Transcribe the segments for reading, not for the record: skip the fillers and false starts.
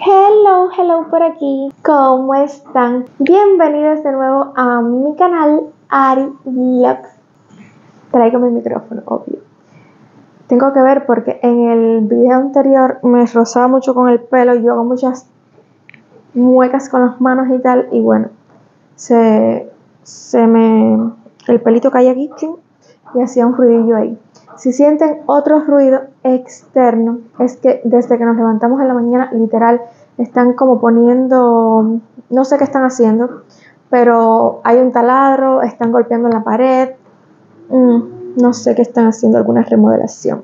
Hello, hello por aquí. ¿Cómo están? Bienvenidos de nuevo a mi canal Ary Vlogs. Traigo mi micrófono, obvio. Tengo que ver porque en el video anterior me rozaba mucho con el pelo. Yo hago muchas muecas con las manos y tal. Y bueno, el pelito cae aquí y hacía un ruidillo ahí. Si sienten otro ruido externo, es que desde que nos levantamos en la mañana, literal, están como poniendo, no sé qué están haciendo, pero hay un taladro, están golpeando en la pared, no sé qué están haciendo, alguna remodelación.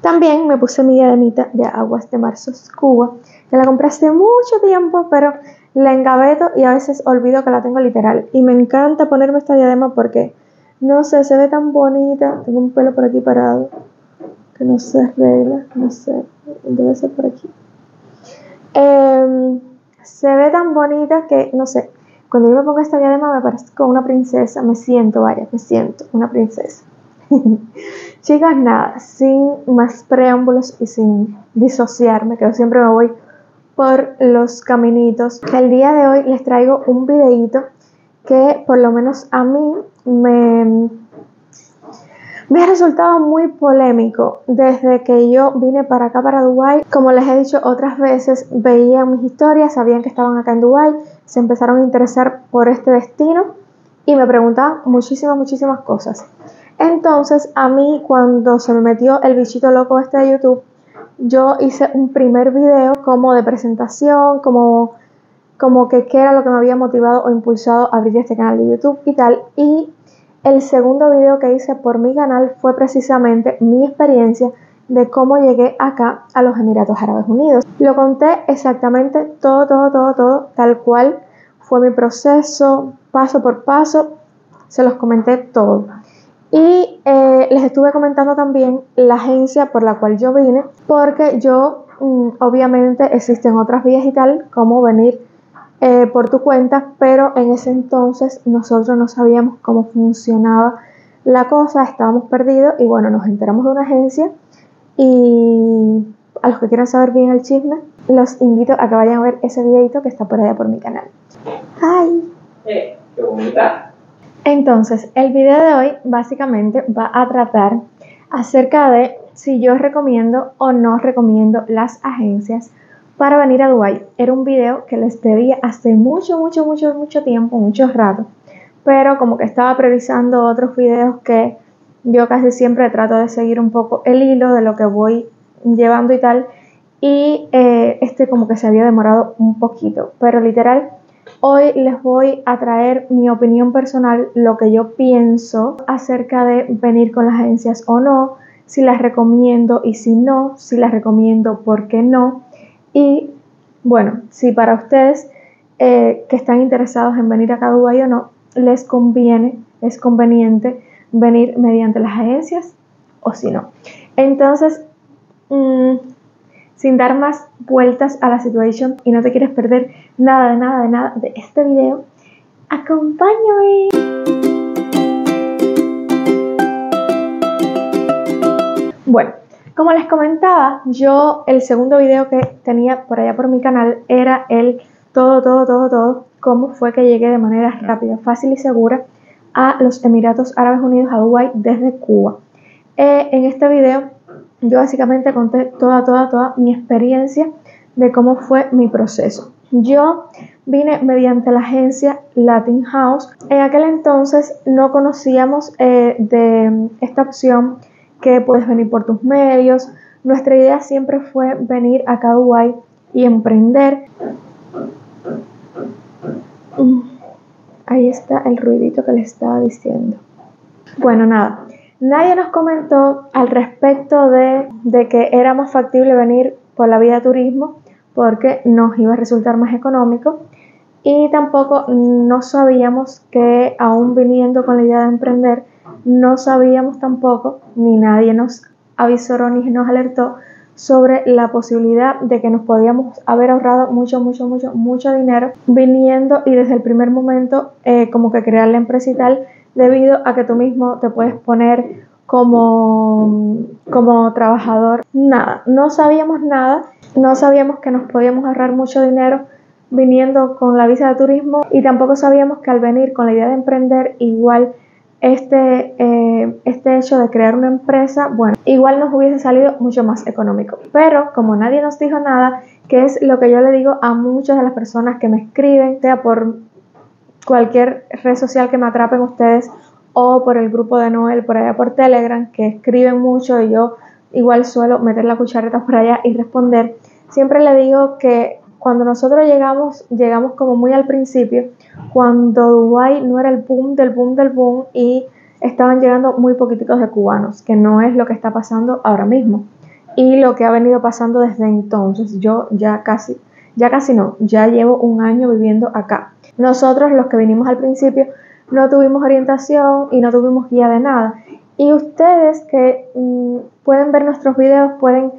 También me puse mi diademita de Aguas de Marzos Cuba, que la compré hace mucho tiempo, pero la engaveto y a veces olvido que la tengo literal. Y me encanta ponerme esta diadema porque, no sé, se ve tan bonita. Tengo un pelo por aquí parado que no se arregla, no sé, debe ser por aquí. Se ve tan bonita que, no sé, cuando yo me pongo esta diadema me parezco una princesa. Me siento, vaya, me siento una princesa. Chicas, nada, sin más preámbulos y sin disociarme, que yo siempre me voy por los caminitos, el día de hoy les traigo un videíto que por lo menos a mí me ha resultado muy polémico. Desde que yo vine para acá, para Dubái, como les he dicho otras veces, veían mis historias, sabían que estaban acá en Dubái, se empezaron a interesar por este destino y me preguntaban muchísimas cosas. Entonces a mí, cuando se me metió el bichito loco este de YouTube, yo hice un primer video como de presentación, como que qué era lo que me había motivado o impulsado a abrir este canal de YouTube y tal. Y el segundo video que hice por mi canal fue precisamente mi experiencia de cómo llegué acá a los Emiratos Árabes Unidos. Lo conté exactamente todo, tal cual fue mi proceso, paso por paso, se los comenté todo. Y les estuve comentando también la agencia por la cual yo vine, porque yo, obviamente existen otras vías y tal, como venir por tu cuenta, pero en ese entonces nosotros no sabíamos cómo funcionaba la cosa, estábamos perdidos y bueno, nos enteramos de una agencia. Y a los que quieran saber bien el chisme, los invito a que vayan a ver ese videito que está por allá por mi canal. ¡Ay! ¡Qué bonita! Entonces, el video de hoy básicamente va a tratar acerca de si yo recomiendo o no recomiendo las agencias para venir a Dubái. Era un video que les pedía hace mucho tiempo, mucho rato, pero como que estaba priorizando otros videos que yo casi siempre trato de seguir un poco el hilo de lo que voy llevando y tal. Y este como que se había demorado un poquito, pero literal, hoy les voy a traer mi opinión personal, lo que yo pienso acerca de venir con las agencias o no, si las recomiendo y si no, si las recomiendo, ¿por qué no? Y bueno, si para ustedes que están interesados en venir acá a Dubái o no, les conviene, es conveniente venir mediante las agencias o si no. Entonces, sin dar más vueltas a la situación y no te quieres perder nada de este video, ¡acompáñame! Bueno, como les comentaba, yo el segundo video que tenía por allá por mi canal era el todo, cómo fue que llegué de manera rápida, fácil y segura a los Emiratos Árabes Unidos, a Dubái, desde Cuba. En este video yo básicamente conté toda mi experiencia de cómo fue mi proceso. Yo vine mediante la agencia Latin House. En aquel entonces no conocíamos de esta opción que puedes venir por tus medios. Nuestra idea siempre fue venir acá a Dubái y emprender. Ahí está el ruidito que les estaba diciendo. Bueno, nada. Nadie nos comentó al respecto de que era más factible venir por la vía de turismo porque nos iba a resultar más económico, y tampoco no sabíamos que, aún viniendo con la idea de emprender, no sabíamos tampoco, ni nadie nos avisó ni nos alertó sobre la posibilidad de que nos podíamos haber ahorrado mucho dinero viniendo y desde el primer momento como que crear la empresa y tal, debido a que tú mismo te puedes poner como trabajador, nada, no sabíamos nada, no sabíamos que nos podíamos ahorrar mucho dinero viniendo con la visa de turismo y tampoco sabíamos que al venir con la idea de emprender igual este hecho de crear una empresa, bueno, igual nos hubiese salido mucho más económico. Pero como nadie nos dijo nada, que es lo que yo le digo a muchas de las personas que me escriben, sea por cualquier red social que me atrapen ustedes o por el grupo de Noel, por allá por Telegram, que escriben mucho y yo igual suelo meter la cucharita por allá y responder. Siempre le digo que cuando nosotros llegamos como muy al principio, cuando Dubái no era el boom del boom del boom y estaban llegando muy poquiticos de cubanos, que no es lo que está pasando ahora mismo y lo que ha venido pasando desde entonces. Yo ya llevo un año viviendo acá. Nosotros, los que vinimos al principio, no tuvimos orientación y no tuvimos guía de nada. Y ustedes que pueden ver nuestros videos, pueden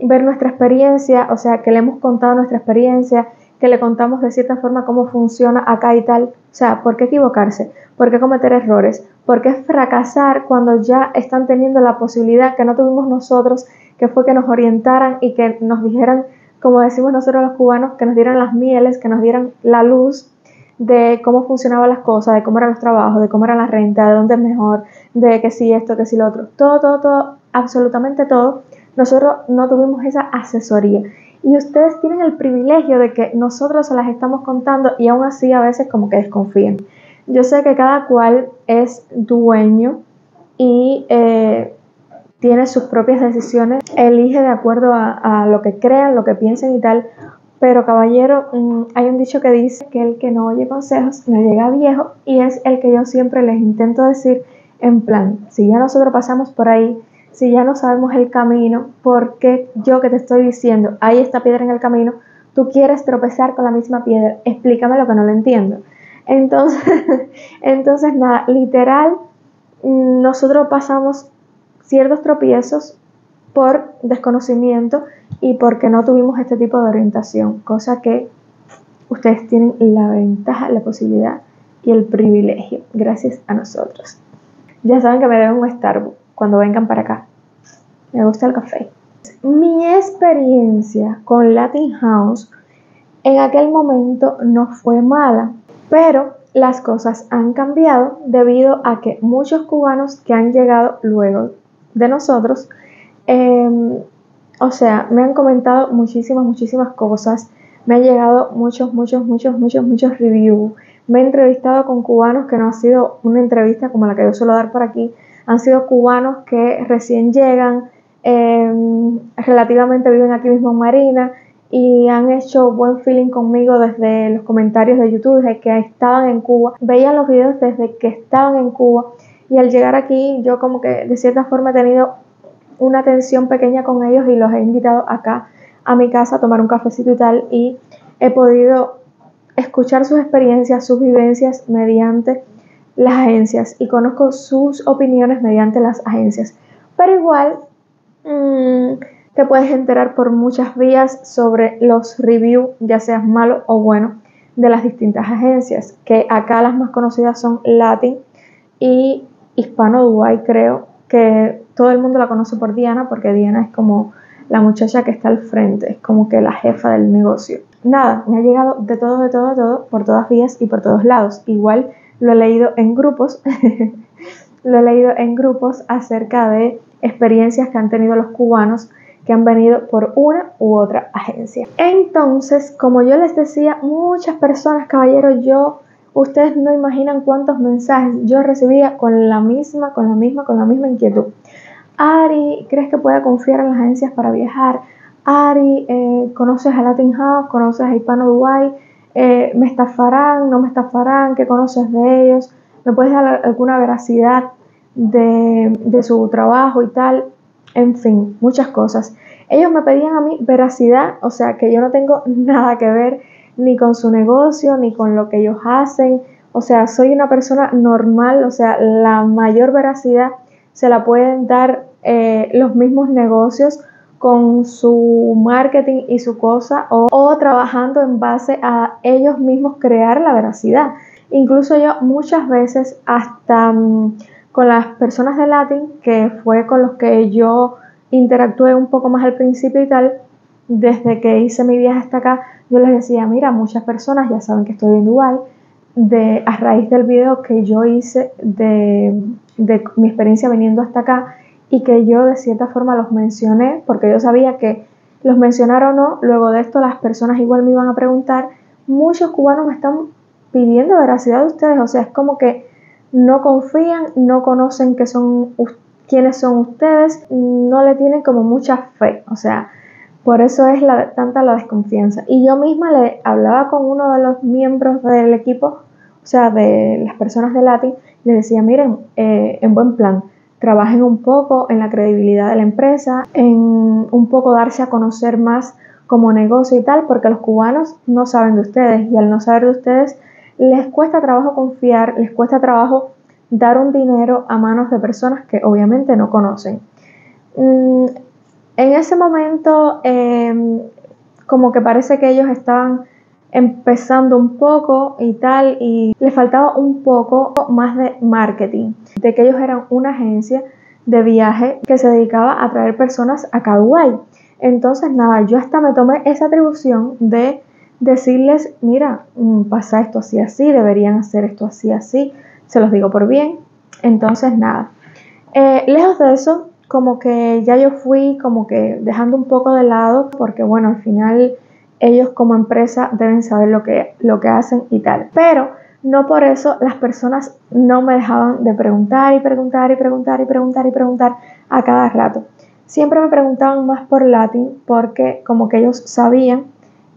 ver nuestra experiencia, o sea, que le hemos contado nuestra experiencia, que le contamos de cierta forma cómo funciona acá y tal. O sea, ¿por qué equivocarse? ¿Por qué cometer errores? ¿Por qué fracasar cuando ya están teniendo la posibilidad que no tuvimos nosotros, que fue que nos orientaran y que nos dijeran, como decimos nosotros los cubanos, que nos dieran las mieles, que nos dieran la luz de cómo funcionaban las cosas, de cómo eran los trabajos, de cómo era la renta, de dónde es mejor, de que si esto, que si lo otro? Todo, absolutamente todo. Nosotros no tuvimos esa asesoría. Y ustedes tienen el privilegio de que nosotros se las estamos contando y aún así a veces como que desconfían. Yo sé que cada cual es dueño y tiene sus propias decisiones, elige de acuerdo a lo que crean, lo que piensen y tal. Pero caballero, hay un dicho que dice que el que no oye consejos no llega viejo, y es el que yo siempre les intento decir, en plan, si ya nosotros pasamos por ahí, si ya no sabemos el camino, ¿por qué yo que te estoy diciendo, hay esta piedra en el camino, tú quieres tropezar con la misma piedra? Explícame lo que no lo entiendo. Entonces nada, literal, nosotros pasamos ciertos tropiezos por desconocimiento y porque no tuvimos este tipo de orientación, cosa que ustedes tienen la ventaja, la posibilidad y el privilegio, gracias a nosotros. Ya saben que me deben un Starbucks cuando vengan para acá. Me gusta el café. Mi experiencia con Latin House en aquel momento no fue mala, pero las cosas han cambiado debido a que muchos cubanos que han llegado luego de nosotros, o sea, me han comentado muchísimas cosas, me han llegado muchos reviews, me he entrevistado con cubanos, que no ha sido una entrevista como la que yo suelo dar por aquí, han sido cubanos que recién llegan, relativamente viven aquí mismo en Marina y han hecho buen feeling conmigo desde los comentarios de YouTube, desde que estaban en Cuba, veían los videos desde que estaban en Cuba, y al llegar aquí yo como que de cierta forma he tenido una atención pequeña con ellos y los he invitado acá a mi casa a tomar un cafecito y tal, y he podido escuchar sus experiencias, sus vivencias mediante las agencias y conozco sus opiniones mediante las agencias. Pero igual te puedes enterar por muchas vías sobre los reviews, ya seas malo o bueno, de las distintas agencias, que acá las más conocidas son Latin y Hispano Dubái, creo que todo el mundo la conoce por Diana, porque Diana es como la muchacha que está al frente, es como que la jefa del negocio. Nada, me ha llegado de todo, por todas vías y por todos lados. Igual lo he leído en grupos, acerca de experiencias que han tenido los cubanos que han venido por una u otra agencia. Entonces, como yo les decía, muchas personas, caballeros, ustedes no imaginan cuántos mensajes yo recibía con la misma, inquietud. Ari, ¿crees que pueda confiar en las agencias para viajar? Ari, ¿conoces a Latin House? ¿Conoces a Hispano Dubái? ¿Me estafarán? ¿No me estafarán? ¿Qué conoces de ellos? ¿Me puedes dar alguna veracidad de su trabajo y tal? En fin, muchas cosas. Ellos me pedían a mí veracidad, o sea, que yo no tengo nada que ver ni con su negocio, ni con lo que ellos hacen. O sea, soy una persona normal, o sea, la mayor veracidad se la pueden dar los mismos negocios con su marketing y su cosa, o trabajando en base a ellos mismos crear la veracidad. Incluso yo muchas veces hasta con las personas de Latin, que fue con los que yo interactué un poco más al principio y tal, desde que hice mi viaje hasta acá, yo les decía, mira, muchas personas ya saben que estoy en Dubái, a raíz del video que yo hice de mi experiencia viniendo hasta acá, y que yo de cierta forma los mencioné, porque yo sabía que los mencionar o no, luego de esto las personas igual me iban a preguntar, muchos cubanos me están pidiendo veracidad de ustedes, o sea, es como que no confían, no conocen quiénes son ustedes, no le tienen como mucha fe, o sea, por eso es tanta la desconfianza. Y yo misma le hablaba con uno de los miembros del equipo, o sea, de las personas de Latin, le decía, miren, en buen plan, trabajen un poco en la credibilidad de la empresa, en un poco darse a conocer más como negocio y tal, porque los cubanos no saben de ustedes, y al no saber de ustedes les cuesta trabajo confiar, les cuesta trabajo dar un dinero a manos de personas que obviamente no conocen. En ese momento como que parece que ellos estaban empezando un poco y tal, y les faltaba un poco más de marketing, de que ellos eran una agencia de viaje que se dedicaba a traer personas acá a Dubái. Entonces nada, yo hasta me tomé esa atribución de decirles, mira, pasa esto así, así, deberían hacer esto así, así, se los digo por bien. Entonces nada, lejos de eso, como que ya yo fui como que dejando un poco de lado, porque bueno, al final ellos como empresa deben saber lo que hacen y tal, pero no por eso las personas no me dejaban de preguntar y preguntar y preguntar y preguntar y preguntar a cada rato. Siempre me preguntaban más por Latin, porque como que ellos sabían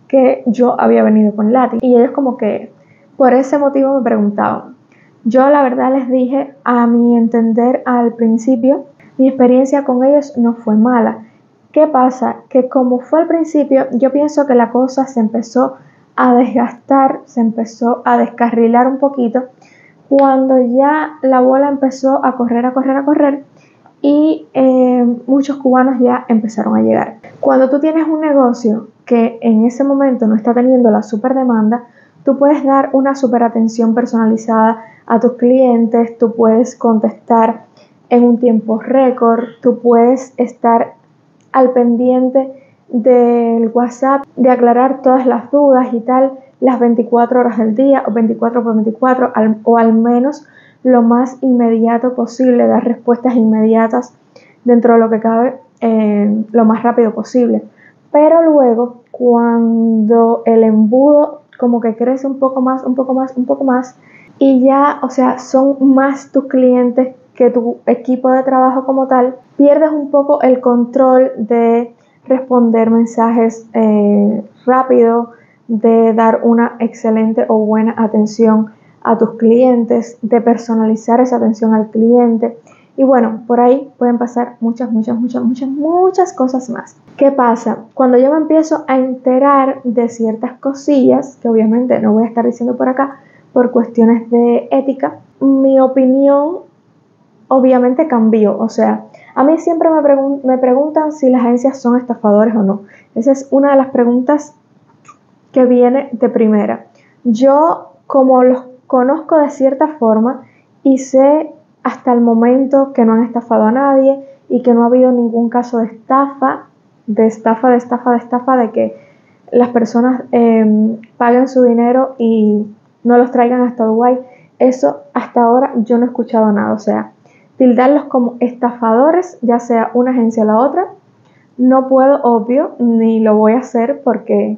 que yo había venido con Latin, y ellos como que por ese motivo me preguntaban. Yo la verdad les dije, a mi entender al principio, mi experiencia con ellos no fue mala. ¿Qué pasa? Que como fue al principio, yo pienso que la cosa se empezó a desgastar, se empezó a descarrilar un poquito, cuando ya la bola empezó a correr, a correr, a correr, y muchos cubanos ya empezaron a llegar. Cuando tú tienes un negocio que en ese momento no está teniendo la super demanda, tú puedes dar una super atención personalizada a tus clientes, tú puedes contestar en un tiempo récord, tú puedes estar al pendiente del WhatsApp, de aclarar todas las dudas y tal, las 24 horas del día o 24/24, o al menos lo más inmediato posible, dar respuestas inmediatas dentro de lo que cabe, lo más rápido posible. Pero luego, cuando el embudo como que crece un poco más, un poco más, un poco más, y ya, o sea, son más tus clientes que tu equipo de trabajo como tal, pierdes un poco el control de responder mensajes rápido, de dar una excelente o buena atención a tus clientes, de personalizar esa atención al cliente, y bueno, por ahí pueden pasar muchas, muchas, muchas, muchas, muchas cosas más. ¿Qué pasa? Cuando yo me empiezo a enterar de ciertas cosillas, que obviamente no voy a estar diciendo por acá por cuestiones de ética, mi opinión obviamente cambió. O sea, a mí siempre me preguntan si las agencias son estafadores o no. Esa es una de las preguntas que viene de primera. Yo, como los conozco de cierta forma y sé hasta el momento que no han estafado a nadie y que no ha habido ningún caso de estafa, de que las personas paguen su dinero y no los traigan hasta Dubái, eso hasta ahora yo no he escuchado nada. O sea, tildarlos como estafadores, ya sea una agencia o la otra, no puedo, obvio, ni lo voy a hacer, porque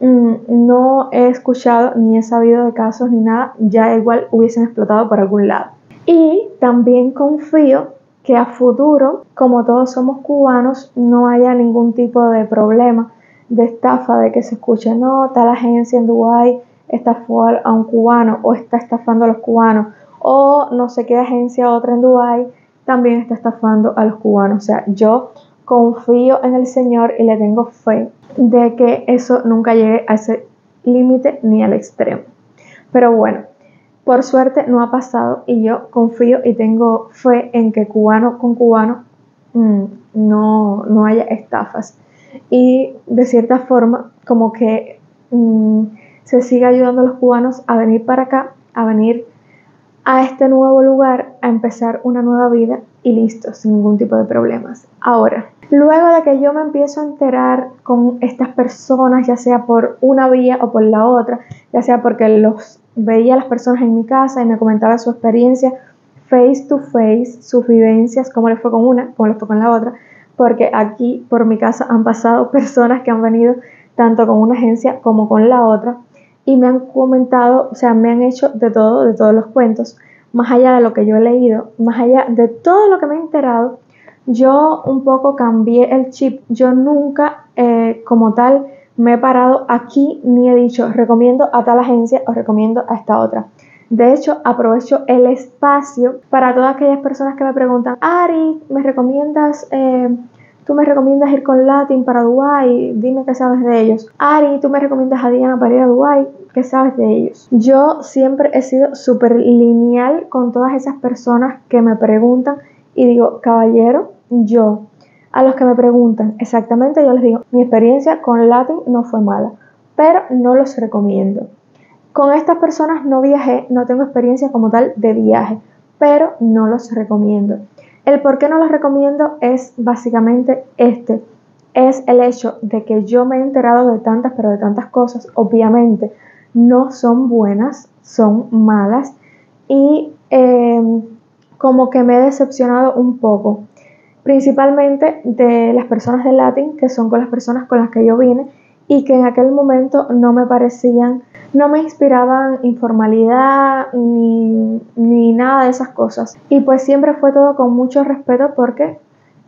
no he escuchado ni he sabido de casos ni nada. Ya igual hubiesen explotado por algún lado. Y también confío que a futuro, como todos somos cubanos, no haya ningún tipo de problema de estafa, de que se escuche, no, tal agencia en Dubái estafó a un cubano, o está estafando a los cubanos, o no sé qué agencia otra en Dubái también está estafando a los cubanos. O sea, yo confío en el Señor y le tengo fe de que eso nunca llegue a ese límite ni al extremo. Pero bueno, por suerte no ha pasado, y yo confío y tengo fe en que cubano con cubano no haya estafas. Y de cierta forma como que se sigue ayudando a los cubanos a venir para acá, a venir a este nuevo lugar a empezar una nueva vida y listo, sin ningún tipo de problemas. Ahora, luego de que yo me empiezo a enterar con estas personas, ya sea por una vía o por la otra, ya sea porque los veía a las personas en mi casa y me comentaba su experiencia face to face, sus vivencias, cómo les fue con una, cómo les fue con la otra, porque aquí por mi casa han pasado personas que han venido tanto con una agencia como con la otra y me han comentado, o sea, me han hecho de todo, de todos los cuentos, más allá de lo que yo he leído, más allá de todo lo que me he enterado. Yo un poco cambié el chip, yo nunca como tal me he parado aquí ni he dicho recomiendo a tal agencia o recomiendo a esta otra. De hecho, aprovecho el espacio para todas aquellas personas que me preguntan: Ari, tú me recomiendas ir con Latin para Dubái, dime qué sabes de ellos. Ari, tú me recomiendas a Diana para ir a Dubái, ¿qué sabes de ellos? Yo siempre he sido súper lineal con todas esas personas que me preguntan y digo, caballero, yo, a los que me preguntan exactamente, yo les digo, mi experiencia con Latin no fue mala, pero no los recomiendo. Con estas personas no viajé, no tengo experiencia como tal de viaje, pero no los recomiendo. El por qué no los recomiendo es básicamente este. Es el hecho de que yo me he enterado de tantas, pero de tantas cosas. Obviamente no son buenas, son malas y como que me he decepcionado un poco. Principalmente de las personas de Latin, que son con las personas con las que yo vine y que en aquel momento no me parecían, no me inspiraban informalidad ni nada de esas cosas. Y pues siempre fue todo con mucho respeto porque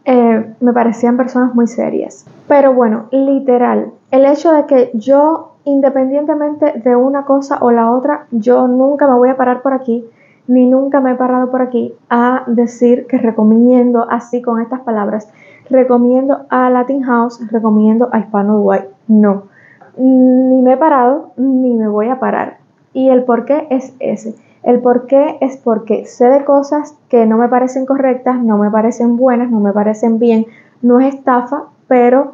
me parecían personas muy serias. Pero bueno, literal, el hecho de que yo, independientemente de una cosa o la otra, yo nunca me voy a parar por aquí, ni nunca me he parado por aquí a decir que recomiendo así con estas palabras. Recomiendo a Latin House, recomiendo a Hispano Dubái. No, ni me he parado, ni me voy a parar. Y el por qué es ese. El por qué es porque sé de cosas que no me parecen correctas, no me parecen buenas, no me parecen bien. No es estafa, pero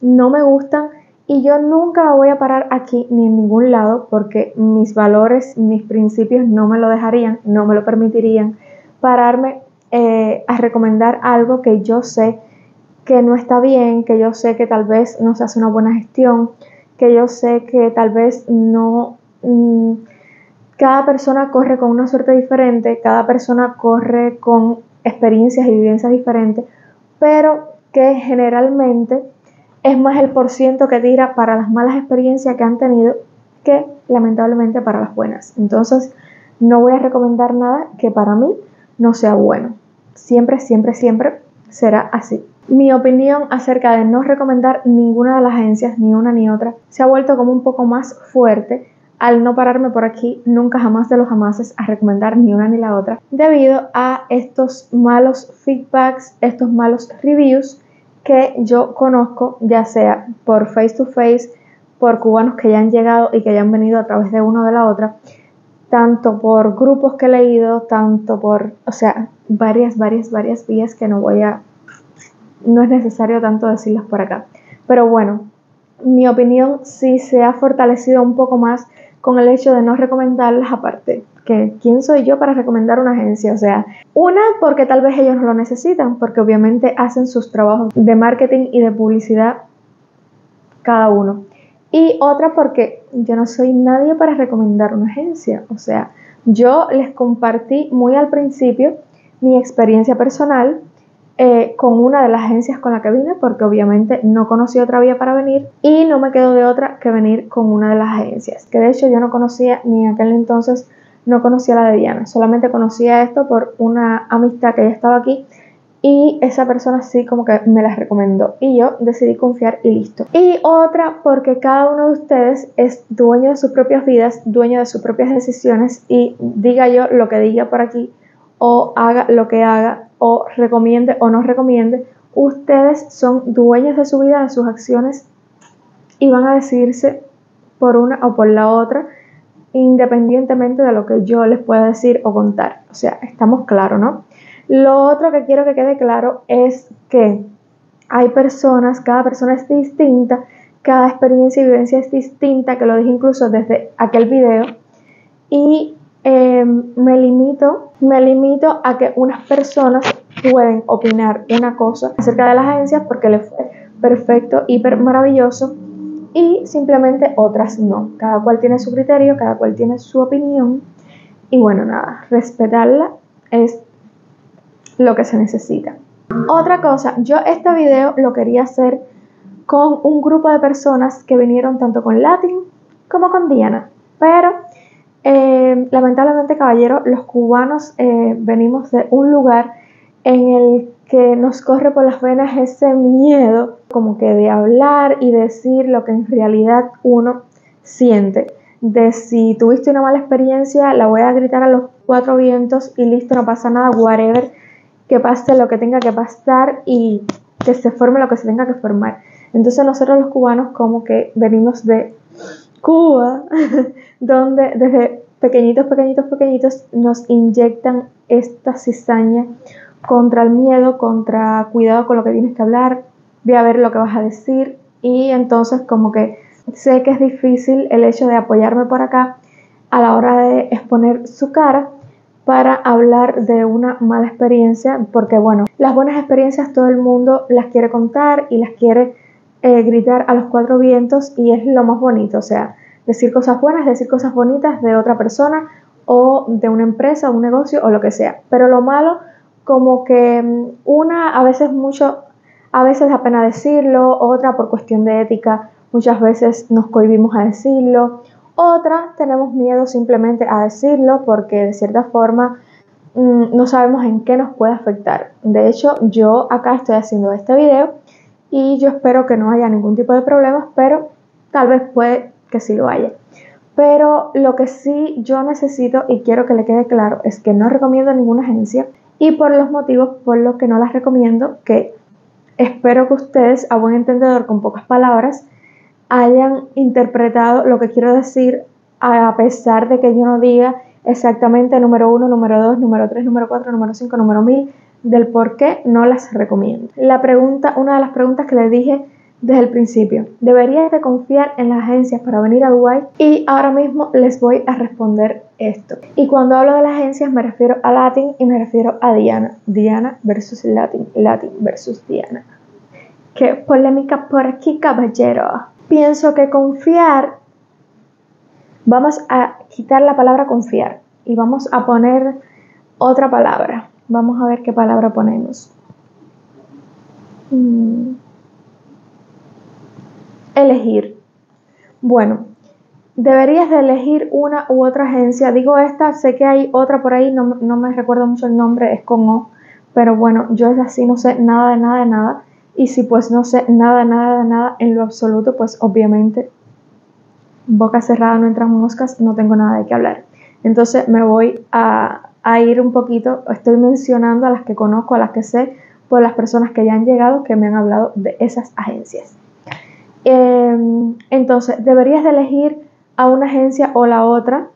no me gustan. Y yo nunca me voy a parar aquí ni en ningún lado porque mis valores, mis principios no me lo dejarían, no me lo permitirían pararme a recomendar algo que yo sé que no está bien, que yo sé que tal vez no se hace una buena gestión, que yo sé que tal vez no... cada persona corre con una suerte diferente, cada persona corre con experiencias y vivencias diferentes, pero que generalmente es más el % que tira para las malas experiencias que han tenido que lamentablemente para las buenas. Entonces no voy a recomendar nada que para mí no sea bueno. Siempre, siempre, siempre será así. Mi opinión acerca de no recomendar ninguna de las agencias, ni una ni otra, se ha vuelto como un poco más fuerte al no pararme por aquí nunca jamás de los jamases a recomendar ni una ni la otra, debido a estos malos feedbacks, estos malos reviews que yo conozco, ya sea por face to face, por cubanos que ya han llegado y que ya han venido a través de uno o de la otra, tanto por grupos que he leído, tanto por, o sea, varias vías que no es necesario tanto decirlas por acá. Pero bueno, mi opinión sí se ha fortalecido un poco más con el hecho de no recomendarlas, aparte que quién soy yo para recomendar una agencia, o sea, una porque tal vez ellos no lo necesitan, porque obviamente hacen sus trabajos de marketing y de publicidad cada uno, y otra porque yo no soy nadie para recomendar una agencia, o sea, yo les compartí muy al principio mi experiencia personal con una de las agencias con la que vine, porque obviamente no conocí otra vía para venir y no me quedo de otra que venir con una de las agencias, que de hecho yo no conocía, ni en aquel entonces no conocía la de Diana, solamente conocía esto por una amistad que ya estaba aquí y esa persona sí como que me las recomendó y yo decidí confiar y listo. Y otra porque cada uno de ustedes es dueño de sus propias vidas, dueño de sus propias decisiones, y diga yo lo que diga por aquí o haga lo que haga, o recomiende o no recomiende, ustedes son dueños de su vida, de sus acciones, y van a decidirse por una o por la otra independientemente de lo que yo les pueda decir o contar. O sea, estamos claros, ¿no? Lo otro que quiero que quede claro es que hay personas, cada persona es distinta, cada experiencia y vivencia es distinta, que lo dije incluso desde aquel video, y Me limito a que unas personas pueden opinar una cosa acerca de las agencias porque les fue perfecto, hiper maravilloso, y simplemente otras no. Cada cual tiene su criterio, cada cual tiene su opinión, y bueno, nada, respetarla es lo que se necesita. Otra cosa, yo este video lo quería hacer con un grupo de personas que vinieron tanto con Latin como con Diana, pero lamentablemente, caballero, los cubanos venimos de un lugar en el que nos corre por las venas ese miedo como que de hablar y decir lo que en realidad uno siente, de si tuviste una mala experiencia la voy a gritar a los cuatro vientos y listo, no pasa nada, whatever, que pase lo que tenga que pasar y que se forme lo que se tenga que formar. Entonces nosotros los cubanos como que venimos de Cuba, donde desde pequeñitos nos inyectan esta cizaña contra el miedo, contra cuidado con lo que tienes que hablar, ve a ver lo que vas a decir. Y entonces como que sé que es difícil el hecho de apoyarme por acá a la hora de exponer su cara para hablar de una mala experiencia, porque bueno, las buenas experiencias todo el mundo las quiere contar y las quiere gritar a los cuatro vientos, y es lo más bonito, o sea, decir cosas buenas, decir cosas bonitas de otra persona o de una empresa, un negocio o lo que sea. Pero lo malo, como que una a veces da pena decirlo, otra por cuestión de ética muchas veces nos cohibimos a decirlo, otra tenemos miedo simplemente a decirlo porque de cierta forma no sabemos en qué nos puede afectar. De hecho, yo acá estoy haciendo este video y yo espero que no haya ningún tipo de problemas, pero tal vez puede que sí lo haya. Pero lo que sí yo necesito y quiero que le quede claro es que no recomiendo ninguna agencia, y por los motivos por los que no las recomiendo, que espero que ustedes, a buen entendedor, con pocas palabras, hayan interpretado lo que quiero decir, a pesar de que yo no diga exactamente número 1, número 2, número 3, número 4, número 5, número 1000, del por qué no las recomiendo. Una de las preguntas que les dije desde el principio, ¿deberías de confiar en las agencias para venir a Dubái? Y ahora mismo les voy a responder esto. Y cuando hablo de las agencias me refiero a Latin y me refiero a Diana. Diana versus Latin, Latin versus Diana. ¡Qué polémica por aquí, caballero! Pienso que confiar, vamos a quitar la palabra confiar y vamos a poner otra palabra. Vamos a ver qué palabra ponemos. Elegir. Bueno, deberías de elegir una u otra agencia. Digo esta, sé que hay otra por ahí, no me recuerdo mucho el nombre, es con O. Pero bueno, yo es así, no sé nada de nada de nada. Y si pues no sé nada de nada de nada en lo absoluto, pues obviamente boca cerrada no entran moscas, no tengo nada de qué hablar. Entonces me voy a ir un poquito, estoy mencionando a las que conozco, a las que sé, por las personas que ya han llegado, que me han hablado de esas agencias. Entonces, deberías de elegir a una agencia o la otra,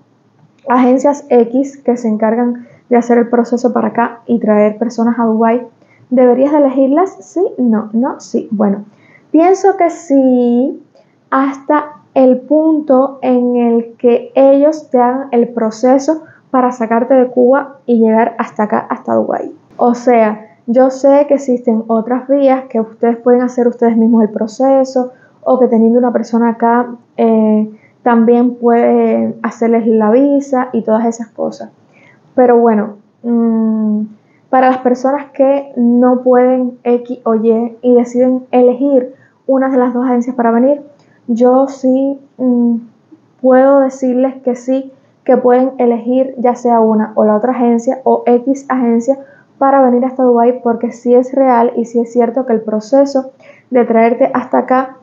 agencias X que se encargan de hacer el proceso para acá y traer personas a Dubái. ¿Deberías de elegirlas? Sí, no, no, sí. Bueno, pienso que sí, hasta el punto en el que ellos te hagan el proceso para sacarte de Cuba y llegar hasta acá, hasta Dubái. O sea, yo sé que existen otras vías que ustedes pueden hacer ustedes mismos el proceso, o que teniendo una persona acá también puede hacerles la visa y todas esas cosas. Pero bueno, para las personas que no pueden X o Y y deciden elegir una de las dos agencias para venir, yo sí puedo decirles que sí, que pueden elegir ya sea una o la otra agencia o X agencia para venir hasta Dubái, porque sí es real y sí es cierto que el proceso de traerte hasta acá,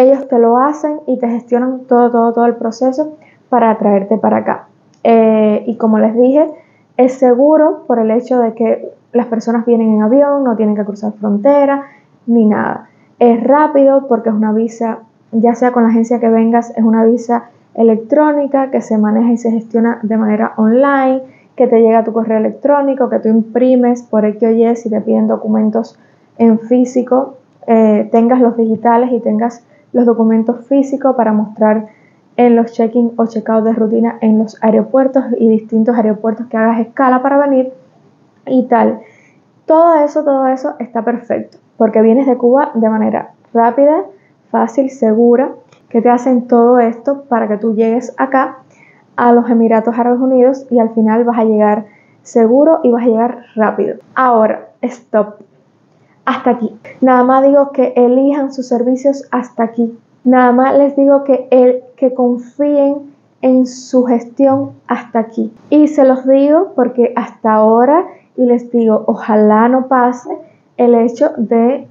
ellos te lo hacen y te gestionan todo el proceso para traerte para acá. Y como les dije, es seguro por el hecho de que las personas vienen en avión, no tienen que cruzar frontera ni nada. Es rápido porque es una visa, ya sea con la agencia que vengas, es una visa electrónica que se maneja y se gestiona de manera online, que te llega a tu correo electrónico, que tú imprimes por X o Y, si te piden documentos en físico, tengas los digitales y tengas los documentos físicos para mostrar en los check-in o check-out de rutina en los aeropuertos y distintos aeropuertos que hagas escala para venir y tal. Todo eso está perfecto porque vienes de Cuba de manera rápida, fácil, segura, que te hacen todo esto para que tú llegues acá a los Emiratos Árabes Unidos y al final vas a llegar seguro y vas a llegar rápido. Ahora, stop. Hasta aquí. Nada más digo que elijan sus servicios hasta aquí. Nada más les digo que confíen en su gestión hasta aquí. Y se los digo porque hasta ahora, y les digo, ojalá no pase el hecho de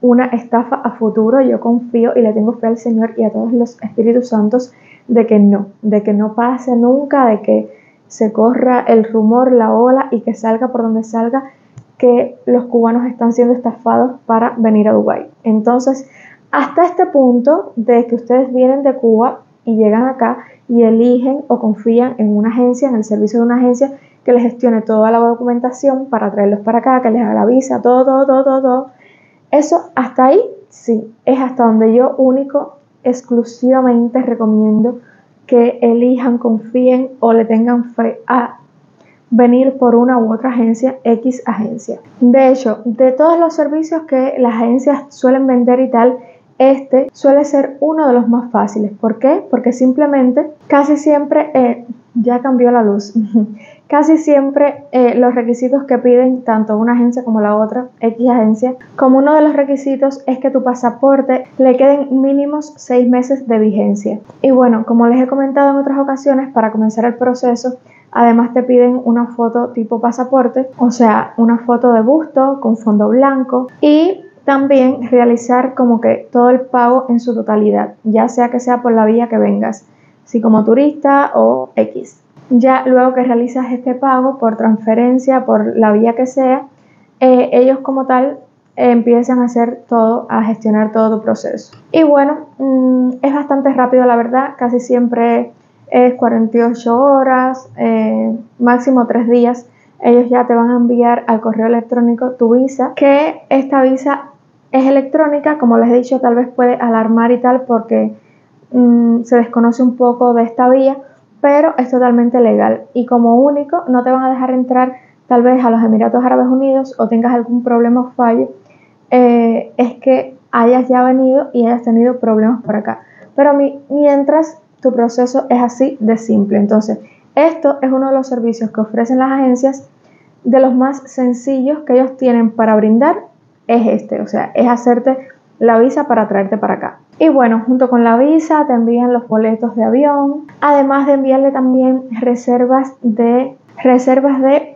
una estafa a futuro. Yo confío y le tengo fe al Señor y a todos los Espíritus Santos de que no pase nunca, de que se corra el rumor, la ola y que salga por donde salga que los cubanos están siendo estafados para venir a Dubái. Entonces, hasta este punto de que ustedes vienen de Cuba y llegan acá y eligen o confían en una agencia, en el servicio de una agencia que les gestione toda la documentación para traerlos para acá, que les haga la visa, todo. Eso hasta ahí, sí, es hasta donde yo exclusivamente recomiendo que elijan, confíen o le tengan fe a venir por una u otra agencia, X agencia. De hecho, de todos los servicios que las agencias suelen vender y tal, este suele ser uno de los más fáciles. ¿Por qué? Porque simplemente casi siempre, ya cambió la luz, casi siempre los requisitos que piden tanto una agencia como la otra, X agencia, como uno de los requisitos es que tu pasaporte le queden mínimos 6 meses de vigencia. Y bueno, como les he comentado en otras ocasiones, para comenzar el proceso, además te piden una foto tipo pasaporte, o sea, una foto de busto con fondo blanco y también realizar como que todo el pago en su totalidad, ya sea que sea por la vía que vengas, si como turista o X. Ya luego que realizas este pago por transferencia, por la vía que sea, ellos como tal empiezan a hacer todo, a gestionar todo tu proceso. Y bueno, es bastante rápido la verdad, casi siempre es 48 horas, máximo 3 días. Ellos ya te van a enviar al correo electrónico tu visa, que esta visa es electrónica, como les he dicho, tal vez puede alarmar y tal porque se desconoce un poco de esta vía, pero es totalmente legal y como único no te van a dejar entrar tal vez a los Emiratos Árabes Unidos o tengas algún problema o fallo, es que hayas ya venido y hayas tenido problemas por acá. Pero mientras tu proceso es así de simple. Entonces, esto es uno de los servicios que ofrecen las agencias, de los más sencillos que ellos tienen para brindar es este, o sea, es hacerte la visa para traerte para acá. Y bueno, junto con la visa te envían los boletos de avión, además de enviarle también reservas de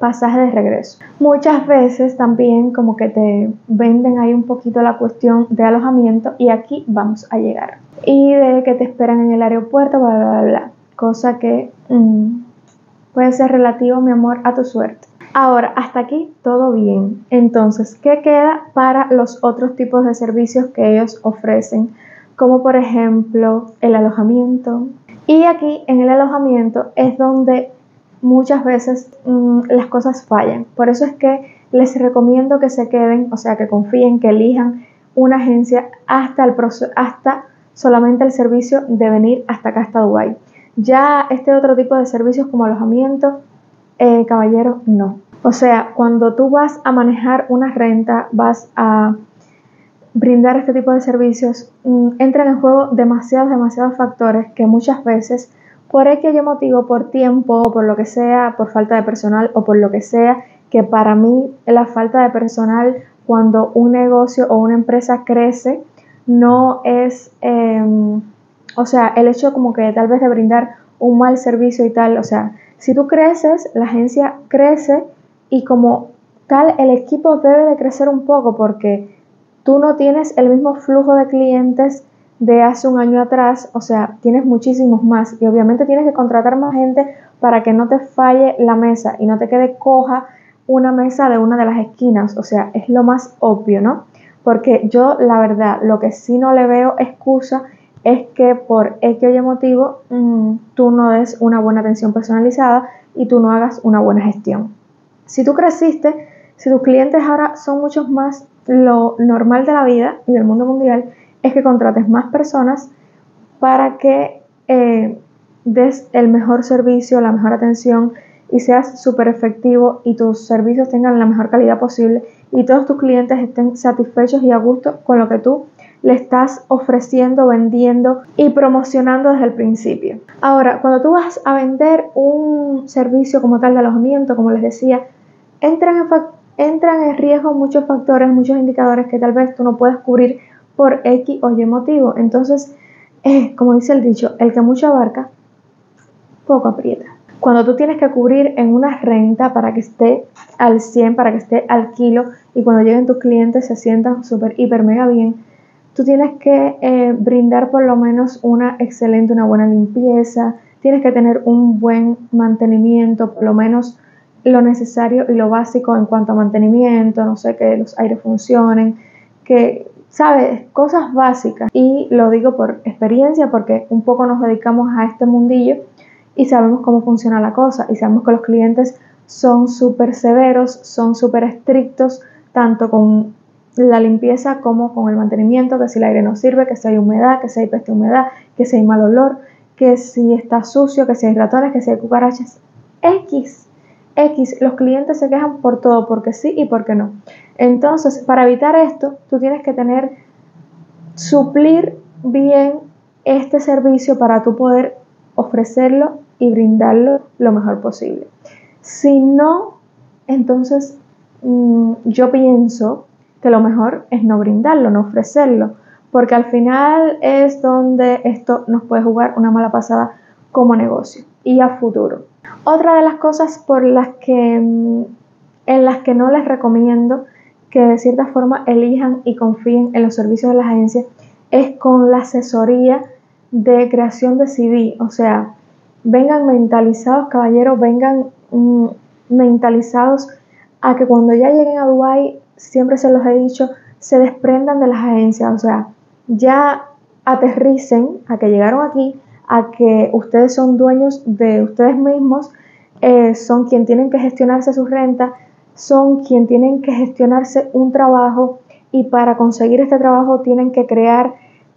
pasaje de regreso. Muchas veces también como que te venden ahí un poquito la cuestión de alojamiento y aquí vamos a llegar. Y de que te esperan en el aeropuerto, bla, bla, bla, bla. Cosa que puede ser relativo, mi amor, a tu suerte. Ahora, hasta aquí todo bien. Entonces, ¿qué queda para los otros tipos de servicios que ellos ofrecen? Como por ejemplo, el alojamiento. Y aquí en el alojamiento es donde muchas veces las cosas fallan. Por eso es que les recomiendo que se queden, o sea, que confíen, que elijan una agencia hasta solamente el servicio de venir hasta acá, hasta Dubái. Ya este otro tipo de servicios como alojamiento, caballeros, no. O sea, cuando tú vas a manejar una renta, vas a brindar este tipo de servicios, entran en juego demasiados factores que muchas veces, por X motivo, por tiempo, o por lo que sea, por falta de personal o por lo que sea, que para mí la falta de personal cuando un negocio o una empresa crece no es... o sea, el hecho como que tal vez de brindar un mal servicio y tal, o sea, si tú creces, la agencia crece y como tal el equipo debe de crecer un poco porque tú no tienes el mismo flujo de clientes de hace un año atrás, o sea, tienes muchísimos más y obviamente tienes que contratar más gente para que no te falle la mesa y no te quede coja una mesa de una de las esquinas, o sea, es lo más obvio, ¿no? Porque yo, la verdad, lo que sí no le veo excusa es que por X motivo tú no des una buena atención personalizada y tú no hagas una buena gestión. Si tú creciste, si tus clientes ahora son muchos más, lo normal de la vida y del mundo mundial es que contrates más personas para que des el mejor servicio, la mejor atención y seas súper efectivo y tus servicios tengan la mejor calidad posible y todos tus clientes estén satisfechos y a gusto con lo que tú le estás ofreciendo, vendiendo y promocionando desde el principio. Ahora, cuando tú vas a vender un servicio como tal de alojamiento, como les decía, entran en riesgo muchos factores, muchos indicadores que tal vez tú no puedes cubrir por X o Y motivo. Entonces, como dice el dicho, el que mucho abarca, poco aprieta. Cuando tú tienes que cubrir en una renta para que esté al 100, para que esté al kilo y cuando lleguen tus clientes se sientan súper, hiper, mega bien, tú tienes que brindar por lo menos una buena limpieza, tienes que tener un buen mantenimiento, por lo menos lo necesario y lo básico en cuanto a mantenimiento, no sé, que los aires funcionen, que, ¿sabes? Cosas básicas. Y lo digo por experiencia porque un poco nos dedicamos a este mundillo y sabemos cómo funciona la cosa y sabemos que los clientes son súper severos, son súper estrictos, tanto con la limpieza como con el mantenimiento, que si el aire no sirve, que si hay humedad, que si hay peste humedad, que si hay mal olor, que si está sucio, que si hay ratones, que si hay cucarachas, los clientes se quejan por todo, porque sí y porque no. Entonces, para evitar esto, tú tienes que suplir bien este servicio para tú poder ofrecerlo y brindarlo lo mejor posible. Si no, entonces yo pienso que lo mejor es no brindarlo, no ofrecerlo, porque al final es donde esto nos puede jugar una mala pasada como negocio y a futuro. Otra de las cosas por las que, en las que no les recomiendo que de cierta forma elijan y confíen en los servicios de las agencias es con la asesoría de creación de CV. O sea, vengan mentalizados, caballeros, vengan mentalizados a que cuando ya lleguen a Dubái, siempre se los he dicho, se desprendan de las agencias. O sea, ya aterricen a que llegaron aquí, a que ustedes son dueños de ustedes mismos, son quien tienen que gestionarse su renta, son quien tienen que gestionarse un trabajo y para conseguir este trabajo tienen que crear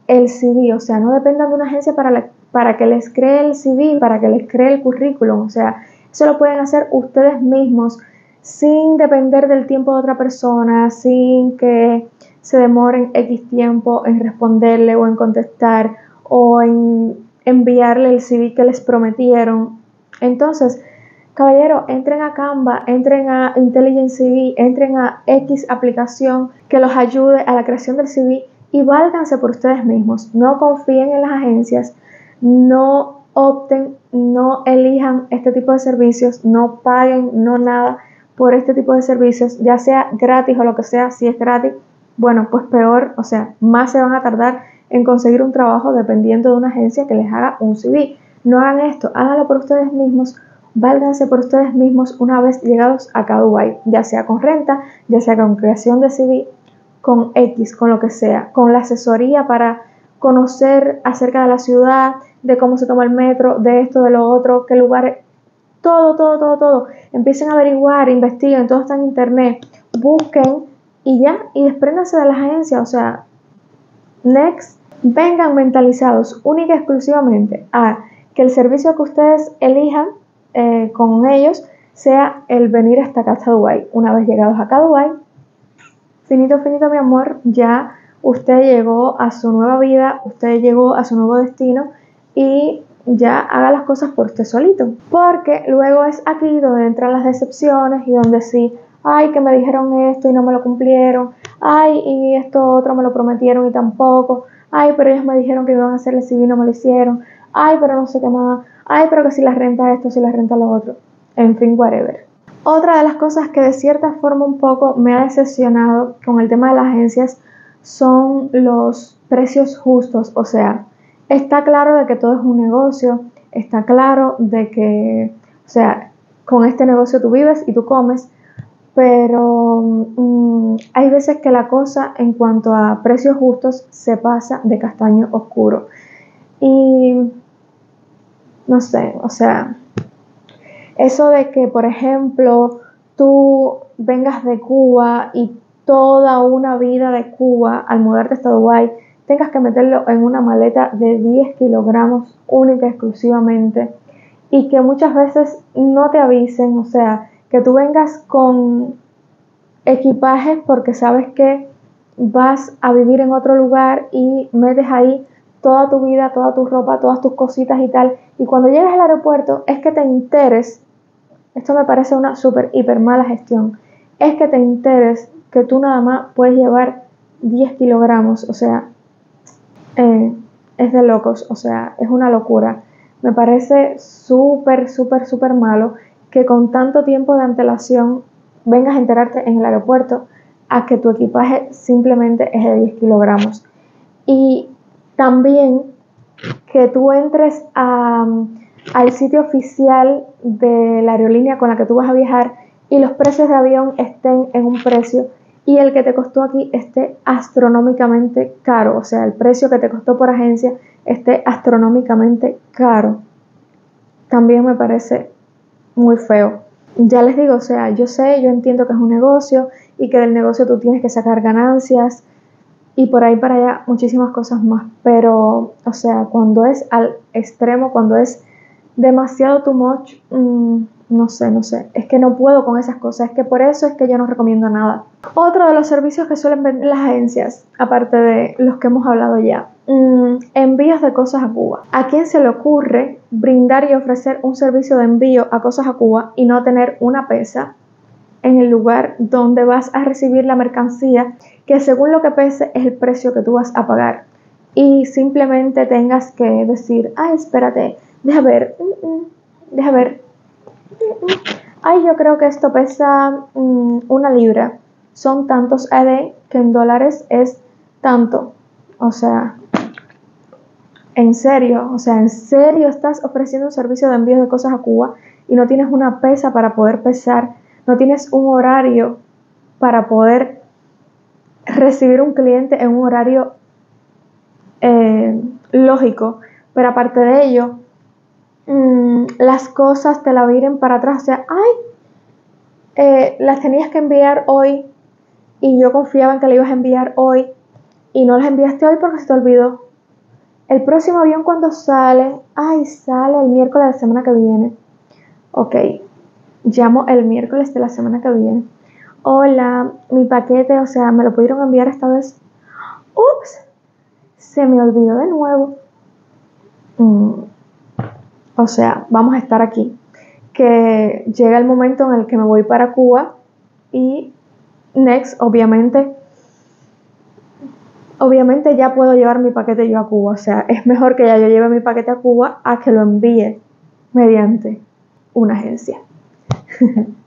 el CV. O sea, no dependan de una agencia para que les cree el CV, para que les cree el currículum. O sea, eso lo pueden hacer ustedes mismos, sin depender del tiempo de otra persona, sin que se demoren X tiempo en responderle o en contestar o en enviarle el CV que les prometieron. Entonces, caballero, entren a Canva, entren a Intelligent CV, entren a X aplicación que los ayude a la creación del CV y válganse por ustedes mismos. No confíen en las agencias, no opten, no elijan este tipo de servicios, no paguen, no nada por este tipo de servicios, ya sea gratis o lo que sea. Si es gratis, bueno, pues peor, o sea, más se van a tardar en conseguir un trabajo dependiendo de una agencia que les haga un CV. No hagan esto, háganlo por ustedes mismos, válganse por ustedes mismos una vez llegados acá a Dubái, ya sea con renta, ya sea con creación de CV, con X, con lo que sea, con la asesoría para conocer acerca de la ciudad, de cómo se toma el metro, de esto, de lo otro, qué lugares. Todo. Empiecen a averiguar, investiguen, todo está en internet, busquen y ya, y despréndanse de las agencias. O sea, next, vengan mentalizados única y exclusivamente a que el servicio que ustedes elijan con ellos sea el venir hasta acá a Dubái. Una vez llegados acá a Dubái, finito mi amor, ya usted llegó a su nueva vida, usted llegó a su nuevo destino y ya haga las cosas por usted solito, porque luego es aquí donde entran las decepciones y donde sí, ay, que me dijeron esto y no me lo cumplieron, ay, y esto otro me lo prometieron y tampoco, ay, pero ellos me dijeron que iban a hacer el CV y no me lo hicieron, ay, pero no sé qué más, ay, pero que si les renta esto, si les renta lo otro, en fin, whatever. Otra de las cosas que de cierta forma un poco me ha decepcionado con el tema de las agencias son los precios justos. O sea, está claro de que todo es un negocio, está claro de que, o sea, con este negocio tú vives y tú comes, pero hay veces que la cosa en cuanto a precios justos se pasa de castaño oscuro. Y no sé, o sea, eso de que, por ejemplo, tú vengas de Cuba y toda una vida de Cuba al mudarte hasta Dubái, tengas que meterlo en una maleta de 10 kilogramos única exclusivamente, y que muchas veces no te avisen, o sea, que tú vengas con equipajes porque sabes que vas a vivir en otro lugar y metes ahí toda tu vida, toda tu ropa, todas tus cositas y tal, y cuando llegues al aeropuerto es que te enteres, esto me parece una súper, hiper mala gestión, es que te enteres que tú nada más puedes llevar 10 kilogramos, o sea, es de locos, o sea, es una locura. Me parece súper, súper, súper malo que con tanto tiempo de antelación vengas a enterarte en el aeropuerto a que tu equipaje simplemente es de 10 kilogramos. Y también que tú entres al sitio oficial de la aerolínea con la que tú vas a viajar y los precios de avión estén en un precio y el que te costó aquí esté astronómicamente caro, o sea, el precio que te costó por agencia esté astronómicamente caro. También me parece muy feo. Ya les digo, o sea, yo entiendo que es un negocio y que del negocio tú tienes que sacar ganancias y por ahí para allá muchísimas cosas más, pero, o sea, cuando es al extremo, cuando es demasiado too much, no sé, es que no puedo con esas cosas, es que por eso es que yo no recomiendo nada. Otro de los servicios que suelen vender las agencias, aparte de los que hemos hablado ya, envíos de cosas a Cuba. ¿A quién se le ocurre brindar y ofrecer un servicio de envío a cosas a Cuba y no tener una pesa en el lugar donde vas a recibir la mercancía, que según lo que pese es el precio que tú vas a pagar, y simplemente tengas que decir, ay, espérate, deja ver, ay, yo creo que esto pesa 1 libra, son tantos AD, que en dólares es tanto? O sea, en serio estás ofreciendo un servicio de envío de cosas a Cuba y no tienes una pesa para poder pesar, no tienes un horario para poder recibir un cliente en un horario lógico, pero aparte de ello, las cosas te la viren para atrás, o sea, las tenías que enviar hoy y yo confiaba en que la ibas a enviar hoy y no las enviaste hoy porque se te olvidó. El próximo avión cuando sale, sale el miércoles de la semana que viene. Ok, llamo el miércoles de la semana que viene. Hola, mi paquete, o sea, ¿me lo pudieron enviar esta vez? Ups, se me olvidó de nuevo. O sea, vamos a estar aquí. Que llega el momento en el que me voy para Cuba y next, obviamente ya puedo llevar mi paquete yo a Cuba. O sea, es mejor que ya yo lleve mi paquete a Cuba a que lo envíe mediante una agencia.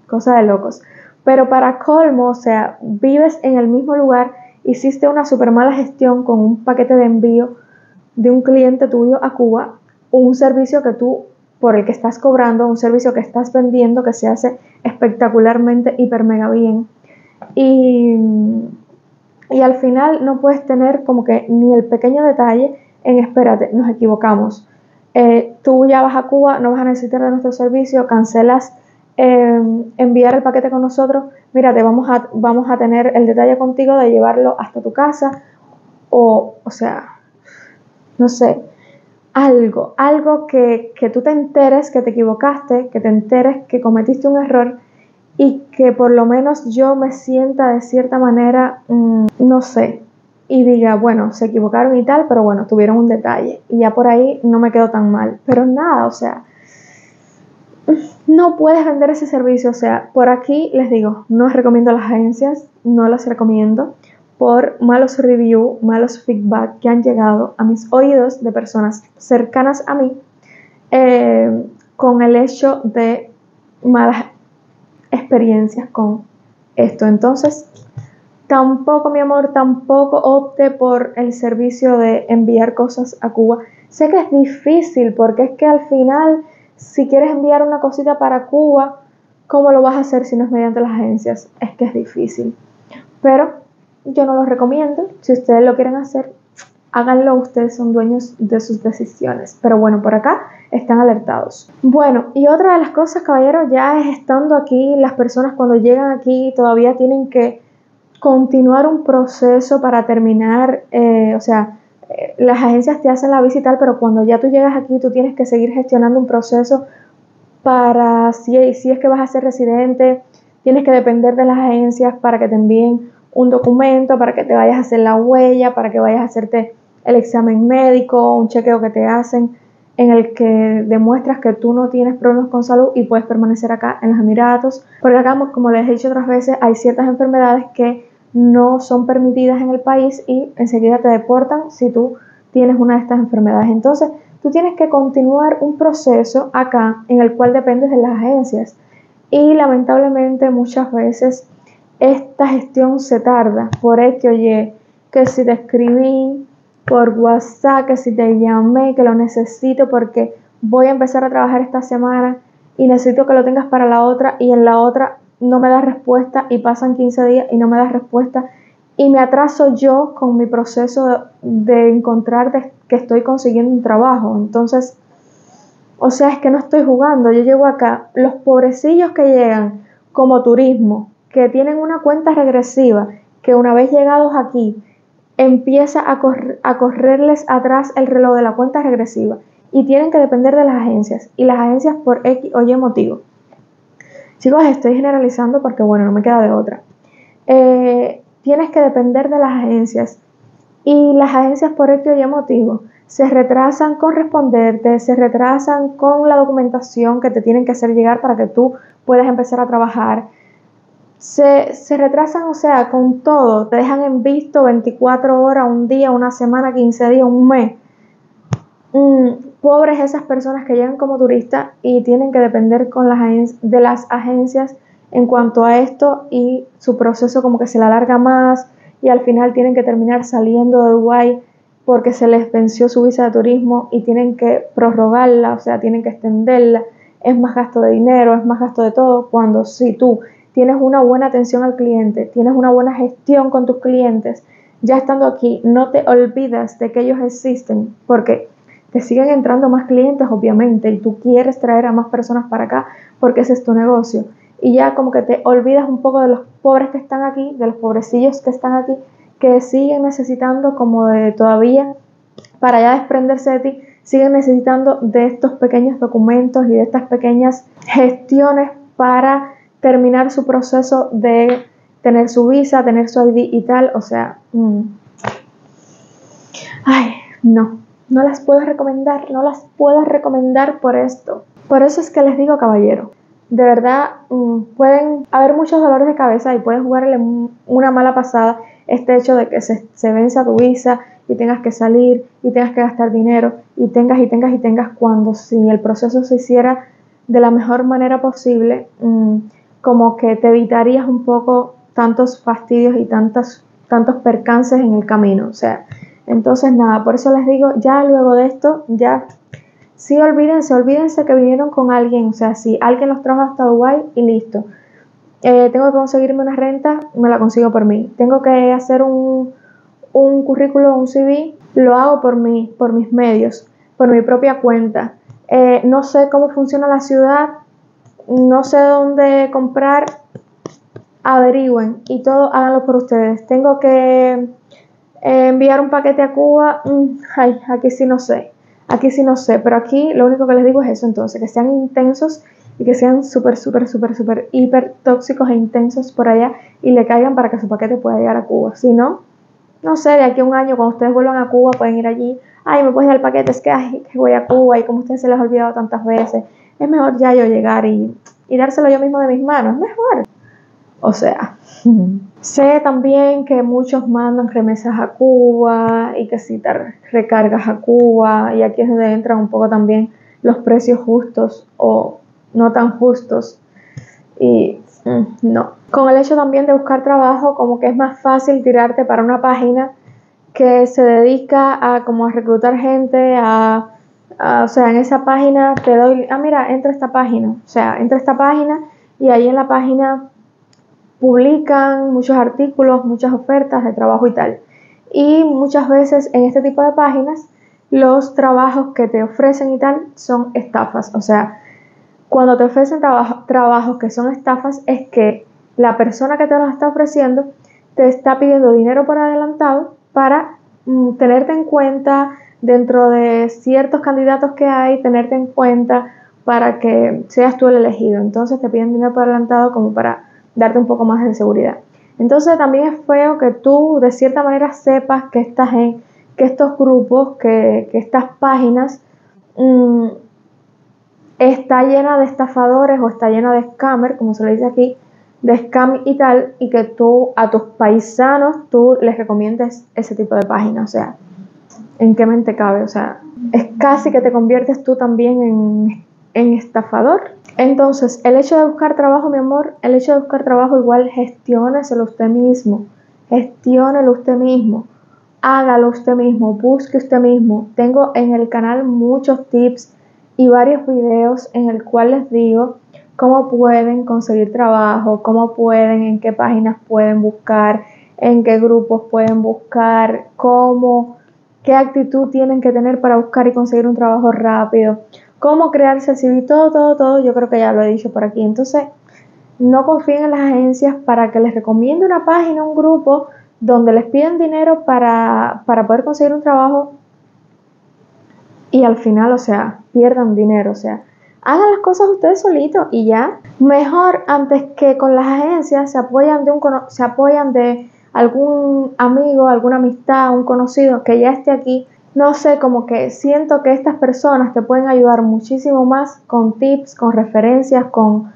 Cosa de locos. Pero para colmo, o sea, vives en el mismo lugar, hiciste una súper mala gestión con un paquete de envío de un cliente tuyo a Cuba, un servicio que tú, por el que estás cobrando, un servicio que estás vendiendo, que se hace espectacularmente, hiper mega bien. Y al final no puedes tener como que ni el pequeño detalle en espérate, nos equivocamos. Tú ya vas a Cuba, no vas a necesitar de nuestro servicio, cancelas enviar el paquete con nosotros, mírate, vamos a tener el detalle contigo de llevarlo hasta tu casa, o sea, no sé, algo que tú te enteres que te equivocaste, que te enteres que cometiste un error y que por lo menos yo me sienta de cierta manera, no sé, y diga, bueno, se equivocaron y tal, pero bueno, tuvieron un detalle y ya por ahí no me quedo tan mal, pero nada, o sea, no puedes vender ese servicio. O sea, por aquí les digo, no recomiendo las agencias, no las recomiendo por malos reviews, malos feedback que han llegado a mis oídos de personas cercanas a mí con el hecho de malas experiencias con esto. Entonces, tampoco, mi amor, tampoco opte por el servicio de enviar cosas a Cuba. Sé que es difícil porque es que al final, si quieres enviar una cosita para Cuba, ¿cómo lo vas a hacer si no es mediante las agencias? Es que es difícil. Pero yo no lo recomiendo. Si ustedes lo quieren hacer, háganlo. Ustedes son dueños de sus decisiones. Pero bueno, por acá están alertados. Bueno, y otra de las cosas, caballeros, ya es estando aquí, las personas cuando llegan aquí todavía tienen que continuar un proceso para terminar, o sea, las agencias te hacen la visita, pero cuando ya tú llegas aquí, tú tienes que seguir gestionando un proceso para si es que vas a ser residente, tienes que depender de las agencias para que te envíen un documento, para que te vayas a hacer la huella, para que vayas a hacerte el examen médico, un chequeo que te hacen en el que demuestras que tú no tienes problemas con salud y puedes permanecer acá en los Emiratos. Porque acá, como les he dicho otras veces, hay ciertas enfermedades que no son permitidas en el país y enseguida te deportan si tú tienes una de estas enfermedades. Entonces, tú tienes que continuar un proceso acá en el cual dependes de las agencias. Y lamentablemente muchas veces esta gestión se tarda por X o Y, que si te escribí por WhatsApp, que si te llamé, que lo necesito porque voy a empezar a trabajar esta semana y necesito que lo tengas para la otra, y en la otra no me das respuesta y pasan 15 días y no me das respuesta y me atraso yo con mi proceso de encontrar que estoy consiguiendo un trabajo. Entonces, o sea, es que no estoy jugando. Yo llego acá, los pobrecillos que llegan como turismo, que tienen una cuenta regresiva, que una vez llegados aquí empieza a correrles atrás el reloj de la cuenta regresiva y tienen que depender de las agencias, y las agencias por X o Y motivo. Chicos, estoy generalizando porque, bueno, no me queda de otra. Tienes que depender de las agencias, y las agencias por X o Y motivo se retrasan con responderte, se retrasan con la documentación que te tienen que hacer llegar para que tú puedas empezar a trabajar. Se retrasan, o sea, con todo. Te dejan en visto 24 horas, un día, una semana, 15 días, un mes. Pobres esas personas que llegan como turistas y tienen que depender de las agencias en cuanto a esto, y su proceso como que se le alarga más y al final tienen que terminar saliendo de Dubái porque se les venció su visa de turismo y tienen que prorrogarla, o sea, tienen que extenderla. Es más gasto de dinero, es más gasto de todo, cuando si tú tienes una buena atención al cliente, tienes una buena gestión con tus clientes, ya estando aquí no te olvidas de que ellos existen, porque te siguen entrando más clientes, obviamente, y tú quieres traer a más personas para acá porque ese es tu negocio. Y ya como que te olvidas un poco de los pobres que están aquí, de los pobrecillos que están aquí, que siguen necesitando como de todavía, para ya desprenderse de ti, siguen necesitando de estos pequeños documentos y de estas pequeñas gestiones para terminar su proceso de tener su visa, tener su ID y tal. O sea, ay, no las puedo recomendar, no las puedo recomendar por esto. Por eso es que les digo, caballero, de verdad, pueden haber muchos dolores de cabeza y puedes jugarle una mala pasada este hecho de que se venza tu visa y tengas que salir y tengas que gastar dinero y tengas, cuando si el proceso se hiciera de la mejor manera posible, como que te evitarías un poco tantos fastidios y tantos percances en el camino. O sea, entonces nada, por eso les digo, ya luego de esto, ya sí, olvídense que vinieron con alguien. O sea, si alguien los trajo hasta Dubái y listo. Tengo que conseguirme una renta, me la consigo por mí. Tengo que hacer un currículo, un CV, lo hago por mí, por mis medios, por mi propia cuenta. No sé cómo funciona la ciudad, no sé dónde comprar, averigüen y todo, háganlo por ustedes. Tengo que enviar un paquete a Cuba, ay, aquí sí no sé, pero aquí lo único que les digo es eso. Entonces, que sean intensos y que sean súper, hiper tóxicos e intensos por allá y le caigan para que su paquete pueda llegar a Cuba. Si no, no sé, de aquí a un año cuando ustedes vuelvan a Cuba pueden ir allí, ay, me puedes dar el paquete, es que, ay, que voy a Cuba y como a ustedes se les ha olvidado tantas veces, es mejor ya yo llegar y dárselo yo mismo de mis manos, es mejor. O sea, sé también que muchos mandan remesas a Cuba y que si te recargas a Cuba, y aquí es donde entran un poco también los precios justos o no tan justos. Y no, con el hecho también de buscar trabajo, como que es más fácil tirarte para una página que se dedica a como a reclutar gente, o sea, en esa página te doy, mira, entra esta página, y ahí en la página publican muchos artículos, muchas ofertas de trabajo y tal. Y muchas veces en este tipo de páginas los trabajos que te ofrecen y tal son estafas. O sea, cuando te ofrecen trabajos que son estafas, es que la persona que te los está ofreciendo te está pidiendo dinero por adelantado para tenerte en cuenta dentro de ciertos candidatos que hay, tenerte en cuenta para que seas tú el elegido. Entonces te piden dinero por adelantado como para darte un poco más de seguridad. Entonces también es feo que tú de cierta manera sepas que estás en, que estos grupos, que estas páginas está llena de estafadores o está llena de scammer, como se le dice aquí, de scam y tal, y que tú a tus paisanos tú les recomiendes ese tipo de páginas. O sea, ¿en qué mente cabe? O sea, es casi que te conviertes tú también en estafador. Entonces, el hecho de buscar trabajo, mi amor, el hecho de buscar trabajo, igual gestióneselo usted mismo, gestiónelo usted mismo, hágalo usted mismo, busque usted mismo. Tengo en el canal muchos tips y varios videos en el cual les digo cómo pueden conseguir trabajo, cómo pueden, en qué páginas pueden buscar, en qué grupos pueden buscar, cómo, qué actitud tienen que tener para buscar y conseguir un trabajo rápido, cómo crearse el CV, todo, yo creo que ya lo he dicho por aquí. Entonces, no confíen en las agencias para que les recomiende una página, un grupo, donde les piden dinero para poder conseguir un trabajo y al final, o sea, pierdan dinero. O sea, hagan las cosas ustedes solitos y ya. Mejor, antes que con las agencias, se apoyan de algún amigo, alguna amistad, un conocido que ya esté aquí. No sé, como que siento que estas personas te pueden ayudar muchísimo más con tips, con referencias, con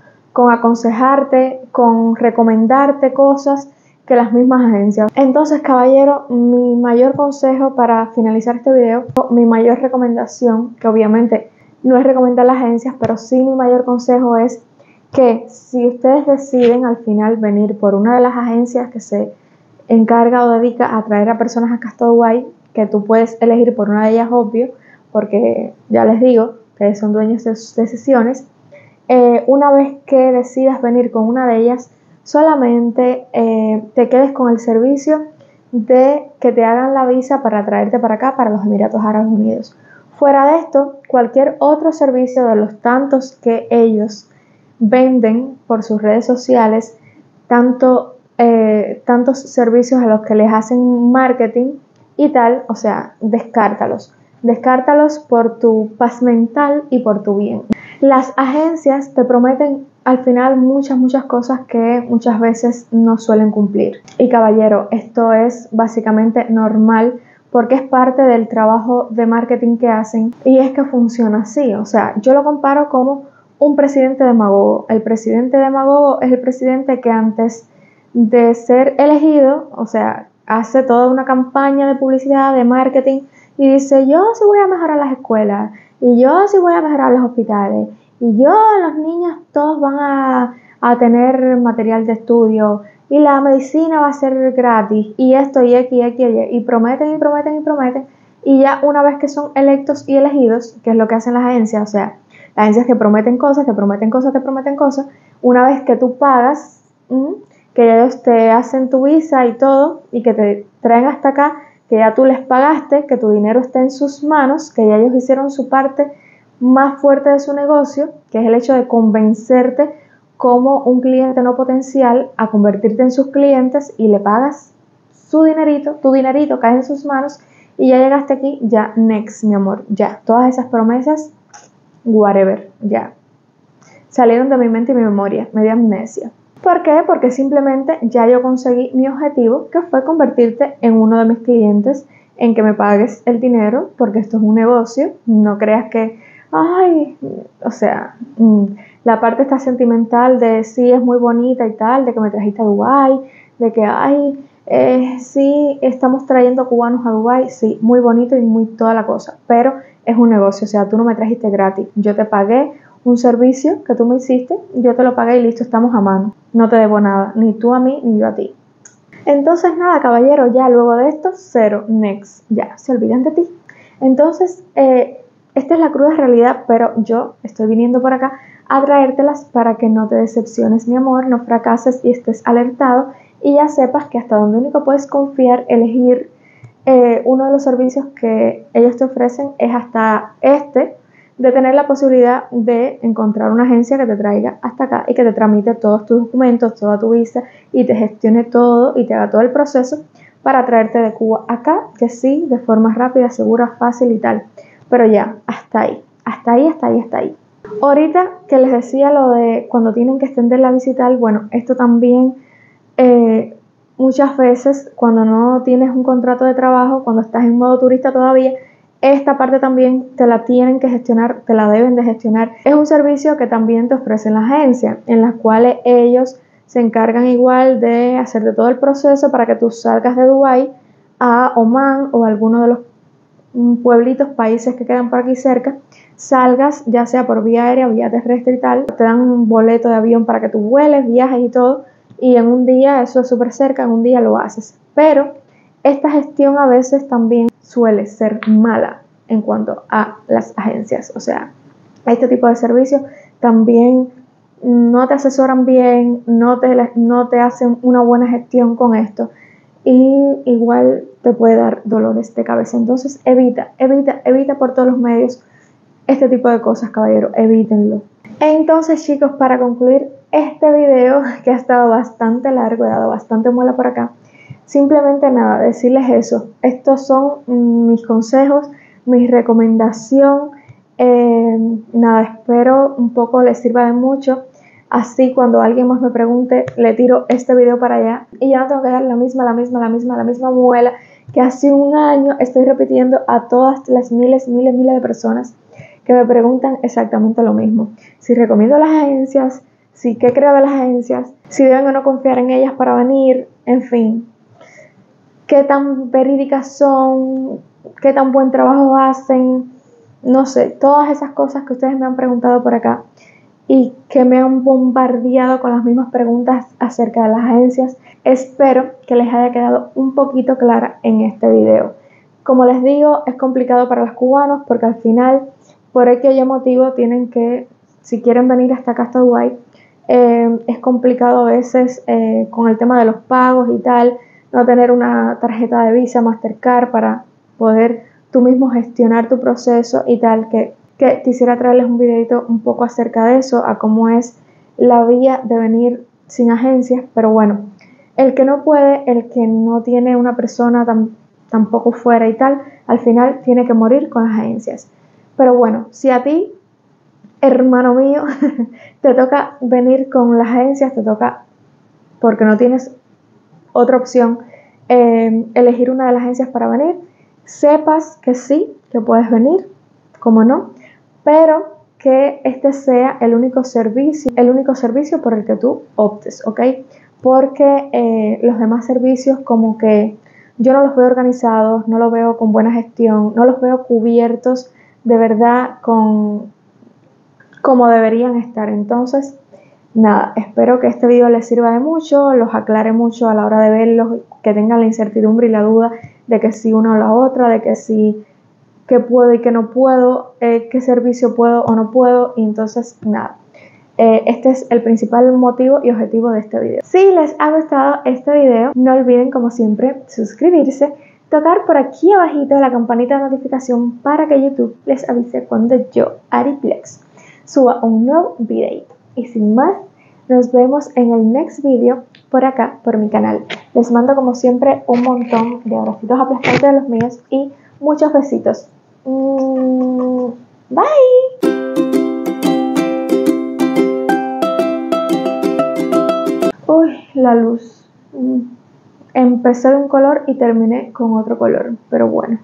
aconsejarte, con recomendarte cosas que las mismas agencias. Entonces, caballero, mi mayor consejo para finalizar este video, mi mayor recomendación, que obviamente no es recomendar las agencias, pero sí mi mayor consejo es que si ustedes deciden al final venir por una de las agencias que se encarga o dedica a traer a personas acá a Dubái, que tú puedes elegir por una de ellas, obvio, porque ya les digo, ustedes son dueños de sus decisiones. Una vez que decidas venir con una de ellas, solamente te quedes con el servicio de que te hagan la visa para traerte para acá, para los Emiratos Árabes Unidos. Fuera de esto, cualquier otro servicio de los tantos que ellos venden por sus redes sociales, tantos servicios a los que les hacen marketing y tal, o sea, descártalos por tu paz mental y por tu bien. Las agencias te prometen al final muchas cosas que muchas veces no suelen cumplir. Y caballero, esto es básicamente normal, porque es parte del trabajo de marketing que hacen y es que funciona así. O sea, yo lo comparo como un presidente demagogo. El presidente demagogo es el presidente que antes de ser elegido, o sea, hace toda una campaña de publicidad, de marketing y dice: yo sí voy a mejorar las escuelas y yo sí voy a mejorar los hospitales y yo, los niños todos van a tener material de estudio y la medicina va a ser gratis y esto y aquí y prometen y ya una vez que son electos y elegidos, que es lo que hacen las agencias, o sea, las agencias te prometen cosas, una vez que tú pagas, que ellos te hacen tu visa y todo y que te traen hasta acá, que ya tú les pagaste, que tu dinero está en sus manos, que ya ellos hicieron su parte más fuerte de su negocio, que es el hecho de convencerte como un cliente no potencial a convertirte en sus clientes, y le pagas su dinerito, tu dinerito cae en sus manos y ya llegaste aquí, ya next, mi amor, ya, todas esas promesas, whatever, ya, salieron de mi mente y mi memoria, media amnesia. ¿Por qué? Porque simplemente ya yo conseguí mi objetivo, que fue convertirte en uno de mis clientes, en que me pagues el dinero, porque esto es un negocio. No creas que, ay, o sea, la parte está sentimental de sí, es muy bonita y tal, de que me trajiste a Dubái, de que, ay, sí, estamos trayendo cubanos a Dubái, sí, muy bonito y muy toda la cosa, pero es un negocio. O sea, tú no me trajiste gratis, yo te pagué un servicio que tú me hiciste, yo te lo pagué y listo, estamos a mano, no te debo nada, ni tú a mí, ni yo a ti. Entonces nada, caballero, ya luego de esto, cero, next, ya, se olvidan de ti. Entonces, esta es la cruda realidad, pero yo estoy viniendo por acá a traértelas para que no te decepciones, mi amor, no fracases y estés alertado y ya sepas que hasta donde único puedes confiar, elegir uno de los servicios que ellos te ofrecen es hasta este, de tener la posibilidad de encontrar una agencia que te traiga hasta acá y que te tramite todos tus documentos, toda tu visa y te gestione todo y te haga todo el proceso para traerte de Cuba acá, que sí, de forma rápida, segura, fácil y tal. Pero ya, hasta ahí. Ahorita que les decía lo de cuando tienen que extender la visita, bueno, esto también muchas veces cuando no tienes un contrato de trabajo, cuando estás en modo turista todavía, esta parte también te la tienen que gestionar, te la deben de gestionar. Es un servicio que también te ofrecen la agencia, en las cuales ellos se encargan igual de hacerte todo el proceso para que tú salgas de Dubái a Omán o alguno de los pueblitos, países que quedan por aquí cerca, salgas ya sea por vía aérea o vía terrestre y tal, te dan un boleto de avión para que tú vueles, viajes y todo, y en un día, eso es súper cerca, en un día lo haces. Pero esta gestión a veces también suele ser mala en cuanto a las agencias, o sea, este tipo de servicios también no te asesoran bien, no te hacen una buena gestión con esto, y igual te puede dar dolores de cabeza. Entonces evita por todos los medios este tipo de cosas, caballero, evítenlo. Entonces, chicos, para concluir este video, que ha estado bastante largo, he dado bastante muela por acá, simplemente nada, decirles eso. Estos son mis consejos, mi recomendación. Nada, espero un poco les sirva de mucho. Así cuando alguien más me pregunte, le tiro este video para allá y ya no tengo que dar la misma muela que hace un año estoy repitiendo a todas las miles de personas que me preguntan exactamente lo mismo. Si recomiendo las agencias, si qué creo de las agencias, si deben o no confiar en ellas para venir, en fin, qué tan verídicas son, qué tan buen trabajo hacen, no sé, todas esas cosas que ustedes me han preguntado por acá y que me han bombardeado con las mismas preguntas acerca de las agencias. Espero que les haya quedado un poquito clara en este video. Como les digo, es complicado para los cubanos porque al final, por aquel motivo, tienen que, si quieren venir hasta acá, hasta Dubái, es complicado a veces con el tema de los pagos y tal, no tener una tarjeta de Visa, Mastercard para poder tú mismo gestionar tu proceso y tal, que quisiera traerles un videito un poco acerca de eso, a cómo es la vía de venir sin agencias. Pero bueno, el que no puede, el que no tiene una persona tampoco fuera y tal, al final tiene que morir con las agencias. Pero bueno, si a ti, hermano mío, te toca venir con las agencias, te toca, porque no tienes otra opción, elegir una de las agencias para venir, sepas que sí, que puedes venir, como no, pero que este sea el único servicio por el que tú optes, ¿ok? Porque los demás servicios como que yo no los veo organizados, no los veo con buena gestión, no los veo cubiertos de verdad como deberían estar. Entonces, nada, espero que este video les sirva de mucho, los aclare mucho a la hora de verlos, que tengan la incertidumbre y la duda de que si una o la otra, de que si qué puedo y qué no puedo, qué servicio puedo o no puedo. Y entonces nada, este es el principal motivo y objetivo de este video. Si les ha gustado este video, no olviden como siempre suscribirse, tocar por aquí abajito la campanita de notificación para que YouTube les avise cuando yo, Ary Vlogs, suba un nuevo videito. Y sin más, nos vemos en el next video por acá, por mi canal. Les mando como siempre un montón de abracitos aplastantes de los míos y muchos besitos. Bye. Uy, la luz. Empecé de un color y terminé con otro color, pero bueno.